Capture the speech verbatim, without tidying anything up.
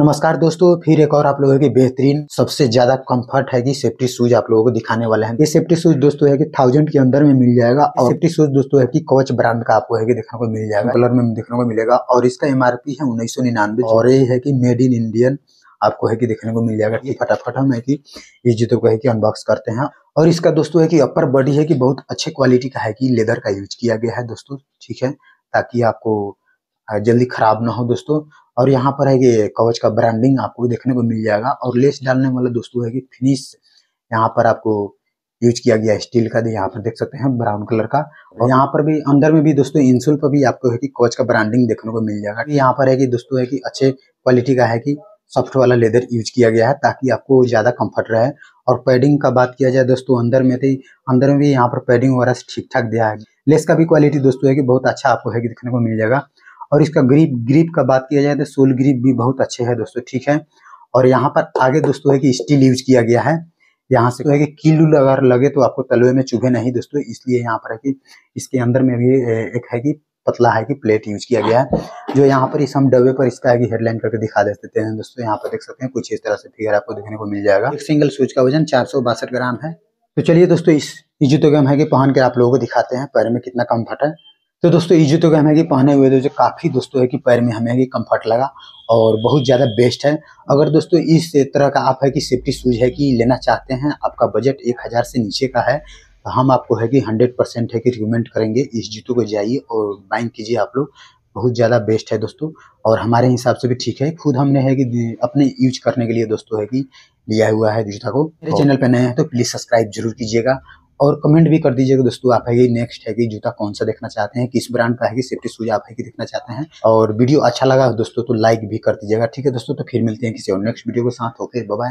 नमस्कार दोस्तों, फिर एक और आप लोगों की बेहतरीन सबसे ज्यादा कंफर्ट है कि सेफ्टी शूज आप लोगों को दिखाने वाले हैं। ये सेफ्टी शूज दोस्तों है कि थाउजेंड के अंदर में मिल जाएगा और सेफ्टी शूज दोस्तों है कि कवच ब्रांड का आपको है कि देखने को मिल जाएगा, कलर में देखने को मिलेगा और इसका एमआरपी है उन्नीस सौ निन्यानवे और ये है कि मेड इन इंडियन आपको है कि देखने को मिल जाएगा। फटाफट हम है कि ये जूतों को है कि अनबॉक्स करते हैं और इसका दोस्तों है कि अपर बॉडी है कि बहुत अच्छे क्वालिटी का है कि लेदर का यूज किया गया है दोस्तों, ठीक है, ताकि आपको जल्दी खराब ना हो दोस्तों। और यहाँ पर है कि कवच का ब्रांडिंग आपको देखने को मिल जाएगा और लेस डालने वाला दोस्तों है कि फिनिश यहाँ पर आपको यूज किया गया स्टील का, यहाँ पर देख सकते हैं ब्राउन कलर का। और यहाँ पर भी अंदर में भी दोस्तों इंसुल पर भी आपको है कि कवच का ब्रांडिंग देखने को मिल जाएगा। यहाँ पर है कि दोस्तों है कि अच्छे क्वालिटी का है कि सॉफ्ट वाला लेदर यूज किया गया है ताकि आपको ज्यादा कंफर्ट रहे। और पैडिंग का बात किया जाए दोस्तों, अंदर में थी अंदर में भी यहाँ पर पैडिंग वगैरह ठीक ठाक दिया है। लेस का भी क्वालिटी दोस्तों है कि बहुत अच्छा आपको है कि देखने को मिल जाएगा। और इसका ग्रिप ग्रिप का बात किया जाए तो सोल ग्रिप भी बहुत अच्छे है दोस्तों, ठीक है। और यहाँ पर आगे दोस्तों है कि स्टील यूज किया गया है, यहाँ से है कि कील अगर लगे तो आपको तलवे में चुभे नहीं दोस्तों, इसलिए यहाँ पर है कि इसके अंदर में भी एक है कि पतला है कि प्लेट यूज किया गया है। जो यहाँ पर इस हम डब्बे पर इसका है कि हेडलाइन करके दिखा देते हैं दोस्तों। यहाँ पर देख सकते हैं कुछ इस तरह से फिगर आपको देखने को मिल जाएगा। एक सिंगल शूज का वजन चार सौ बासठ ग्राम है। तो चलिए दोस्तों इस जूतों को हम है कि पहन के आप लोगों को दिखाते हैं पैर में कितना कंफर्ट है। तो दोस्तों ये जूतों का हमें कि पहने हुए दोस्तों काफ़ी दोस्तों है कि पैर में हमें कि कंफर्ट लगा और बहुत ज़्यादा बेस्ट है। अगर दोस्तों इस तरह का आप है कि सेफ्टी शूज है कि लेना चाहते हैं, आपका बजट एक हज़ार से नीचे का है, तो हम आपको है कि हंड्रेड परसेंट है कि रिकमेंड करेंगे इस जूतों को। जाइए और बाइंग कीजिए आप लोग, बहुत ज़्यादा बेस्ट है दोस्तों और हमारे हिसाब से भी ठीक है। खुद हमने है कि अपने यूज करने के लिए दोस्तों है कि लिया हुआ है जूता को। मेरे चैनल पर नए हैं तो प्लीज़ सब्सक्राइब जरूर कीजिएगा और कमेंट भी कर दीजिएगा दोस्तों, आप है कि नेक्स्ट है कि जूता कौन सा देखना चाहते हैं, किस ब्रांड का है कि सेफ्टी शूज आप है कि देखना चाहते हैं। और वीडियो अच्छा लगा दोस्तों तो लाइक भी कर दीजिएगा, ठीक है दोस्तों। तो फिर मिलते हैं किसी और नेक्स्ट वीडियो के साथ। Okay, bye bye.